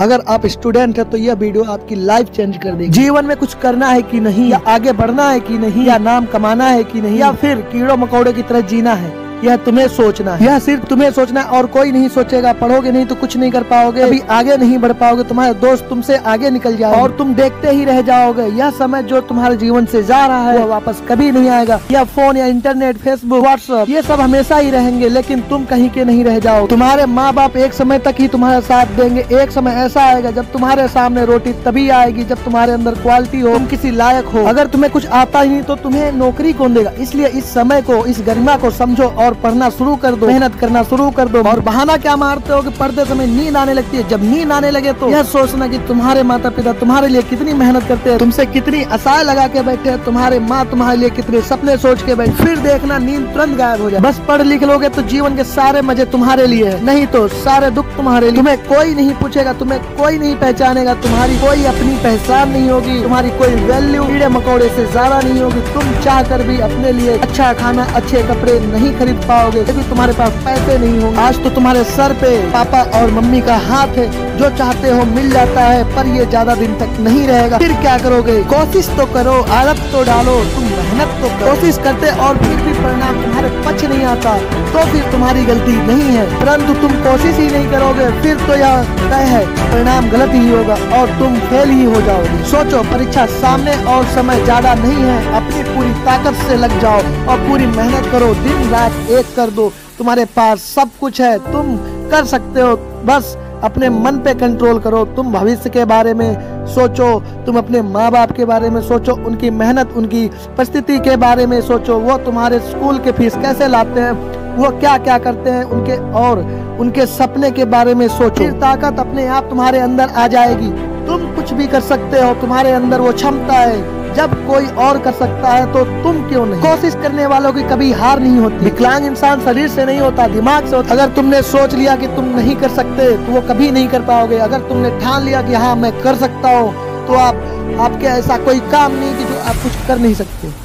अगर आप स्टूडेंट हैं तो यह वीडियो आपकी लाइफ चेंज कर देगी। जीवन में कुछ करना है कि नहीं, या आगे बढ़ना है कि नहीं, या नाम कमाना है कि नहीं, या फिर कीड़ों मकोड़ों की तरह जीना है, यह तुम्हें सोचना है। यह सिर्फ तुम्हें सोचना है और कोई नहीं सोचेगा। पढ़ोगे नहीं तो कुछ नहीं कर पाओगे, कभी आगे नहीं बढ़ पाओगे, तुम्हारे दोस्त तुमसे आगे निकल जाओगे और तुम देखते ही रह जाओगे। यह समय जो तुम्हारे जीवन से जा रहा है वह वापस कभी नहीं आएगा। यह फोन या इंटरनेट, फेसबुक, व्हाट्सएप, ये सब हमेशा ही रहेंगे, लेकिन तुम कहीं के नहीं रह जाओगे। तुम्हारे माँ बाप एक समय तक ही तुम्हारा साथ देंगे। एक समय ऐसा आएगा जब तुम्हारे सामने रोटी तभी आएगी जब तुम्हारे अंदर क्वालिटी हो, तुम किसी लायक हो। अगर तुम्हें कुछ आता ही नहीं तो तुम्हें नौकरी कौन देगा। इसलिए इस समय को, इस गरिमा को समझो और पढ़ना शुरू कर दो, मेहनत करना शुरू कर दो। और बहाना क्या मारते हो कि पढ़ते समय नींद आने लगती है। जब नींद आने लगे तो यह सोचना कि तुम्हारे माता पिता तुम्हारे लिए कितनी मेहनत करते हैं, तुमसे कितनी आशाएं लगा के बैठे हैं, तुम्हारे माँ तुम्हारे लिए कितने सपने सोच के बैठे। फिर देखना नींद तुरंत गायब हो जाए। बस पढ़ लिख लोगे तो जीवन के सारे मजे तुम्हारे लिए है, नहीं तो सारे दुख तुम्हारे लिए। तुम्हें कोई नहीं पूछेगा, तुम्हें कोई नहीं पहचानेगा, तुम्हारी कोई अपनी पहचान नहीं होगी, तुम्हारी कोई वैल्यू कीड़े मकोड़े से ज्यादा नहीं होगी। तुम चाह कर भी अपने लिए अच्छा खाना, अच्छे कपड़े नहीं खरीद पाओगे क्योंकि तुम्हारे पास पैसे नहीं होंगे। आज तो तुम्हारे सर पे पापा और मम्मी का हाथ है, जो चाहते हो मिल जाता है, पर ये ज्यादा दिन तक नहीं रहेगा। फिर क्या करोगे? कोशिश तो करो, आदत तो डालो, तुम मेहनत तो करो। कोशिश करते और फिर भी परिणाम तुम्हारे पक्ष नहीं आता तो फिर तुम्हारी गलती नहीं है, परंतु तुम कोशिश ही नहीं करोगे फिर तो यह तय है परिणाम गलत ही होगा और तुम फेल ही हो जाओगे। सोचो, परीक्षा सामने और समय ज्यादा नहीं है, अपनी पूरी ताकत से लग जाओ और पूरी मेहनत करो, दिन रात एक कर दो। तुम्हारे पास सब कुछ है, तुम कर सकते हो, बस अपने मन पे कंट्रोल करो। तुम भविष्य के बारे में सोचो, तुम अपने माँ बाप के बारे में सोचो, उनकी मेहनत, उनकी परिस्थिति के बारे में सोचो। वो तुम्हारे स्कूल के फीस कैसे लाते हैं, वो क्या क्या करते हैं, उनके और उनके सपने के बारे में सोचो। ताकत अपने आप तुम्हारे अंदर आ जाएगी। तुम कुछ भी कर सकते हो, तुम्हारे अंदर वो क्षमता है। जब कोई और कर सकता है तो तुम क्यों नहीं? कोशिश करने वालों की कभी हार नहीं होती। विकलांग इंसान शरीर से नहीं होता, दिमाग से होता। अगर तुमने सोच लिया कि तुम नहीं कर सकते तो वो कभी नहीं कर पाओगे। अगर तुमने ठान लिया कि हाँ मैं कर सकता हूँ, तो आपके ऐसा कोई काम नहीं कि जो आप कुछ कर नहीं सकते।